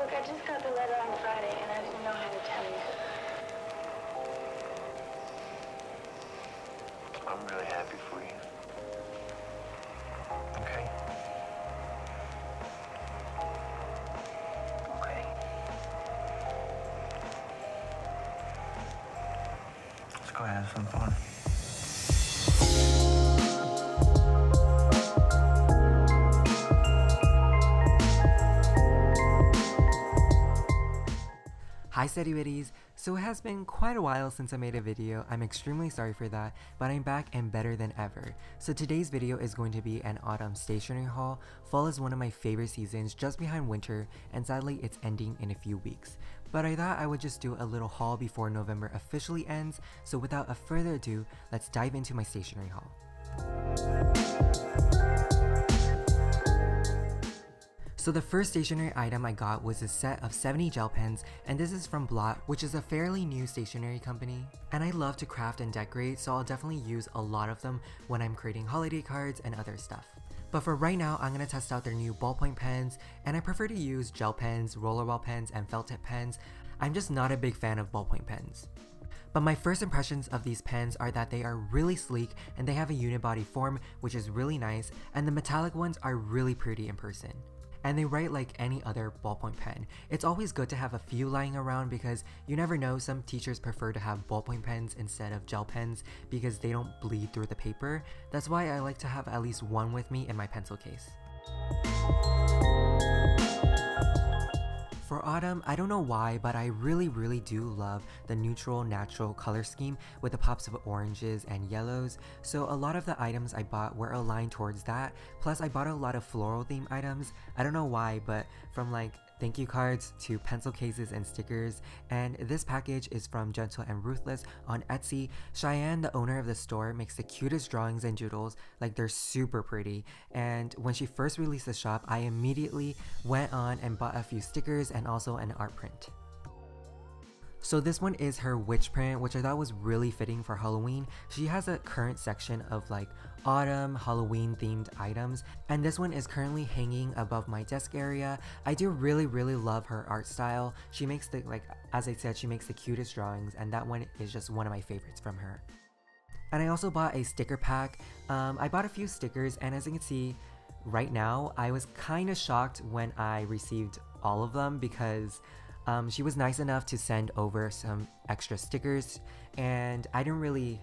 Look, I just got the letter on Friday, and I didn't know how to tell you. I'm really happy for you. Okay? Okay. Let's go have some fun. Hi Steadywitties! So it has been quite a while since I made a video, I'm extremely sorry for that, but I'm back and better than ever. So today's video is going to be an autumn stationery haul. Fall is one of my favorite seasons, just behind winter, and sadly it's ending in a few weeks. But I thought I would just do a little haul before November officially ends, so without a further ado, let's dive into my stationery haul. So the first stationery item I got was a set of 70 gel pens, and this is from Blot, which is a fairly new stationery company. And I love to craft and decorate, so I'll definitely use a lot of them when I'm creating holiday cards and other stuff. But for right now, I'm gonna test out their new ballpoint pens, and I prefer to use gel pens, rollerball pens, and felt tip pens. I'm just not a big fan of ballpoint pens. But my first impressions of these pens are that they are really sleek and they have a unibody form, which is really nice, and the metallic ones are really pretty in person. And they write like any other ballpoint pen. It's always good to have a few lying around because you never know, some teachers prefer to have ballpoint pens instead of gel pens because they don't bleed through the paper. That's why I like to have at least one with me in my pencil case. For autumn, I don't know why, but I really do love the neutral, natural color scheme with the pops of oranges and yellows, so a lot of the items I bought were aligned towards that, plus I bought a lot of floral theme items. I don't know why, but from like thank you cards to pencil cases and stickers, and this package is from Gentle and Ruthless on Etsy. Cheyenne, the owner of the store, makes the cutest drawings and doodles, like they're super pretty, and when she first released the shop, I immediately went on and bought a few stickers and also an art print. So this one is her witch print, which I thought was really fitting for Halloween. She has a current section of like autumn, Halloween themed items, and this one is currently hanging above my desk area. I do really love her art style. She makes the, like as I said, she makes the cutest drawings, and that one is just one of my favorites from her. And I also bought a sticker pack. I bought a few stickers, and as you can see right now, I was kind of shocked when I received all of them because she was nice enough to send over some extra stickers, and I didn't really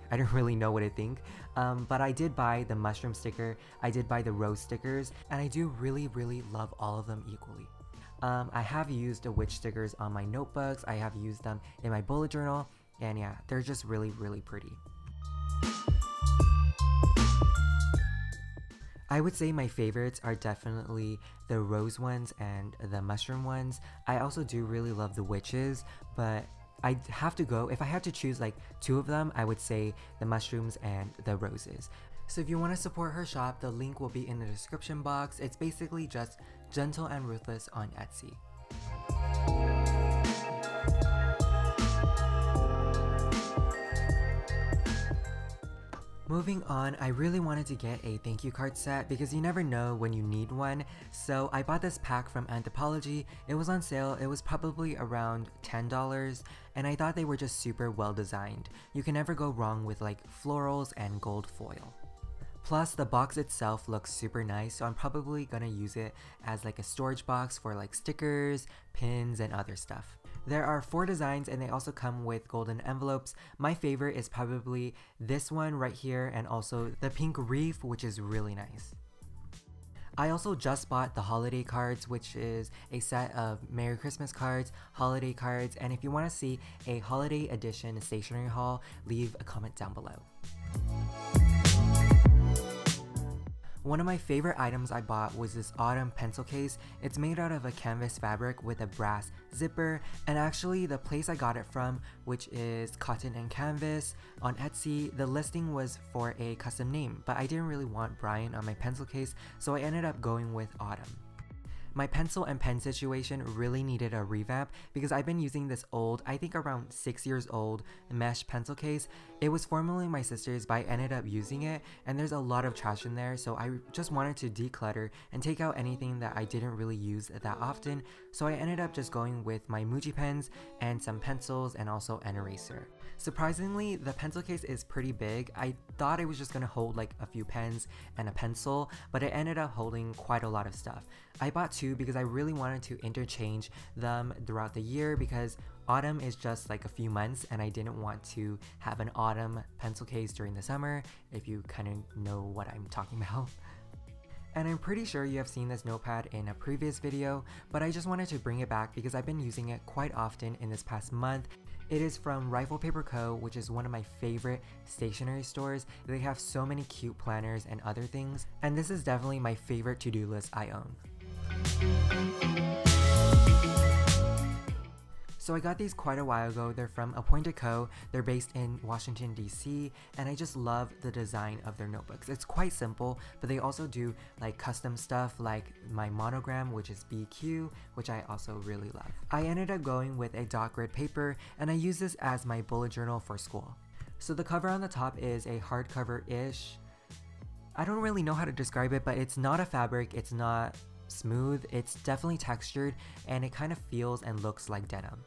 know what to think, but I did buy the mushroom sticker, I did buy the rose stickers, and I do really love all of them equally. I have used the witch stickers on my notebooks, I have used them in my bullet journal, and yeah, they're just really pretty. I would say my favorites are definitely the rose ones and the mushroom ones. I also do really love the witches, but I'd have to go, if I had to choose like two of them, I would say the mushrooms and the roses. So if you want to support her shop, the link will be in the description box. It's basically just Gentle and Ruthless on Etsy. Moving on, I really wanted to get a thank you card set because you never know when you need one, so I bought this pack from Anthropologie. It was on sale, it was probably around $10, and I thought they were just super well designed. You can never go wrong with like florals and gold foil. Plus the box itself looks super nice, so I'm probably gonna use it as like a storage box for like stickers, pins, and other stuff. There are 4 designs, and they also come with golden envelopes. My favorite is probably this one right here, and also the pink wreath, which is really nice. I also just bought the holiday cards, which is a set of Merry Christmas cards, holiday cards, and if you want to see a holiday edition stationery haul, leave a comment down below. One of my favorite items I bought was this autumn pencil case. It's made out of a canvas fabric with a brass zipper, and actually the place I got it from, which is Cotton and Canvas on Etsy, the listing was for a custom name, but I didn't really want Brian on my pencil case, so I ended up going with Autumn. My pencil and pen situation really needed a revamp because I've been using this old, I think around 6 years old, mesh pencil case. It was formerly my sister's, but I ended up using it and there's a lot of trash in there, so I just wanted to declutter and take out anything that I didn't really use that often, so I ended up just going with my Muji pens and some pencils and also an eraser. Surprisingly, the pencil case is pretty big. I thought it was just gonna hold like a few pens and a pencil, but it ended up holding quite a lot of stuff. I bought two because I really wanted to interchange them throughout the year because autumn is just like a few months and I didn't want to have an autumn pencil case during the summer, if you kind of know what I'm talking about. And I'm pretty sure you have seen this notepad in a previous video, but I just wanted to bring it back because I've been using it quite often in this past month. It is from Rifle Paper Co., which is one of my favorite stationery stores. They have so many cute planners and other things, and this is definitely my favorite to-do list I own. So I got these quite a while ago. They're from Apointe Co. They're based in Washington, D.C., and I just love the design of their notebooks. It's quite simple, but they also do like custom stuff like my monogram, which is BQ, which I also really love. I ended up going with a dot grid paper, and I use this as my bullet journal for school. So the cover on the top is a hardcover-ish. I don't really know how to describe it, but it's not a fabric, it's not smooth, it's definitely textured, and it kind of feels and looks like denim.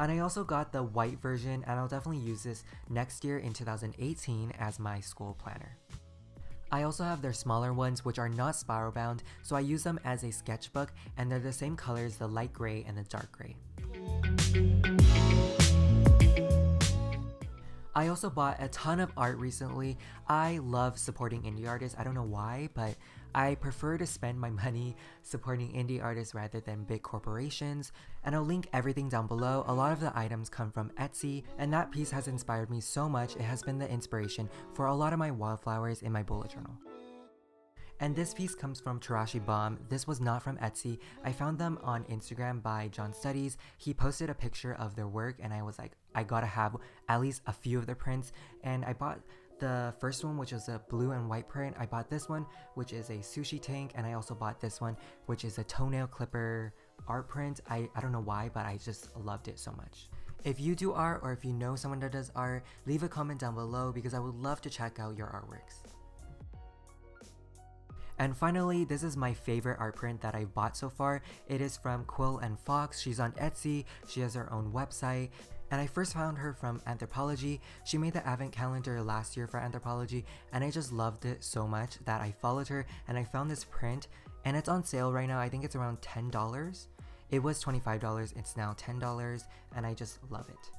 And I also got the white version, and I'll definitely use this next year in 2018 as my school planner. I also have their smaller ones which are not spiral bound, so I use them as a sketchbook, and they're the same colors, the light gray and the dark gray. I also bought a ton of art recently. I love supporting indie artists. I don't know why, but I prefer to spend my money supporting indie artists rather than big corporations. And I'll link everything down below. A lot of the items come from Etsy, and that piece has inspired me so much. It has been the inspiration for a lot of my wildflowers in my bullet journal. And this piece comes from Chirashi Bomb. This was not from Etsy. I found them on Instagram by John Studies. He posted a picture of their work and I was like, I gotta have at least a few of their prints. And I bought the first one, which is a blue and white print. I bought this one, which is a sushi tank. And I also bought this one, which is a toenail clipper art print. I don't know why, but I just loved it so much. If you do art or if you know someone that does art, leave a comment down below because I would love to check out your artworks. And finally, this is my favorite art print that I've bought so far. It is from Quill and Fox. She's on Etsy. She has her own website. And I first found her from Anthropologie. She made the advent calendar last year for Anthropologie, and I just loved it so much that I followed her and I found this print, and it's on sale right now. I think it's around $10. It was $25, it's now $10, and I just love it.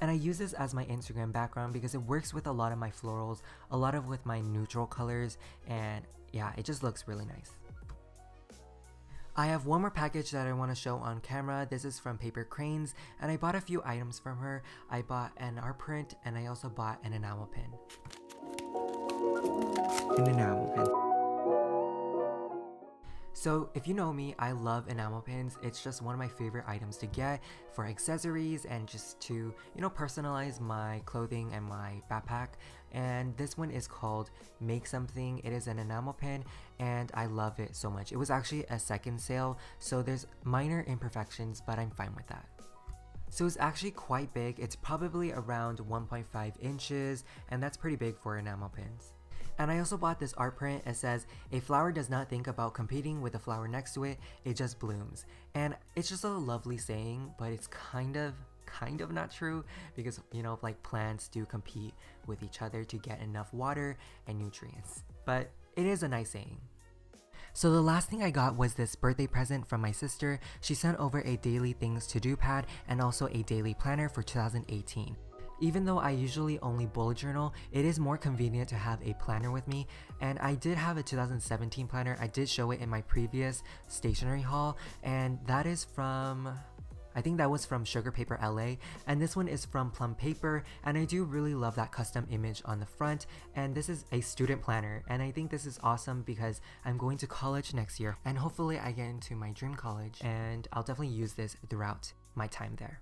And I use this as my Instagram background because it works with a lot of my florals, a lot of with my neutral colors, and yeah, it just looks really nice. I have one more package that I want to show on camera. This is from Paper Cranes, and I bought a few items from her. I bought an art print, and I also bought an enamel pin. So if you know me, I love enamel pins. It's just one of my favorite items to get for accessories and just to, you know, personalize my clothing and my backpack. And this one is called Make Something. It is an enamel pin and I love it so much. It was actually a second sale, so there's minor imperfections, but I'm fine with that. So it's actually quite big. It's probably around 1.5 inches and that's pretty big for enamel pins. And I also bought this art print. It says, "A flower does not think about competing with the flower next to it, it just blooms." And it's just a lovely saying, but it's kind of not true because, you know, like plants do compete with each other to get enough water and nutrients. But it is a nice saying. So the last thing I got was this birthday present from my sister. She sent over a daily things to do pad and also a daily planner for 2018. Even though I usually only bullet journal, it is more convenient to have a planner with me, and I did have a 2017 planner. I did show it in my previous stationery haul, and that is from, I think that was from Sugar Paper LA, and this one is from Plum Paper, and I do really love that custom image on the front, and this is a student planner, and I think this is awesome because I'm going to college next year, and hopefully I get into my dream college, and I'll definitely use this throughout my time there.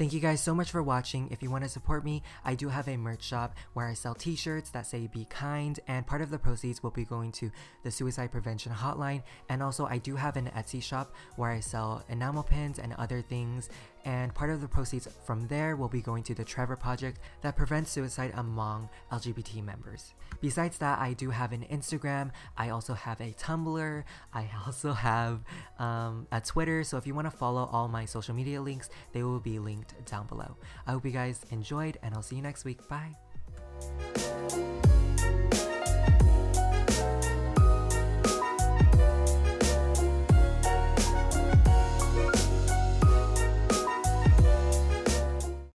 Thank you guys so much for watching. If you want to support me, I do have a merch shop where I sell t-shirts that say be kind, and part of the proceeds will be going to the suicide prevention hotline. And also I do have an Etsy shop where I sell enamel pins and other things, and part of the proceeds from there will be going to the Trevor Project that prevents suicide among LGBT members. Besides that, I do have an Instagram, I also have a Tumblr, I also have a Twitter, so if you want to follow all my social media links, they will be linked down below. I hope you guys enjoyed, and I'll see you next week. Bye!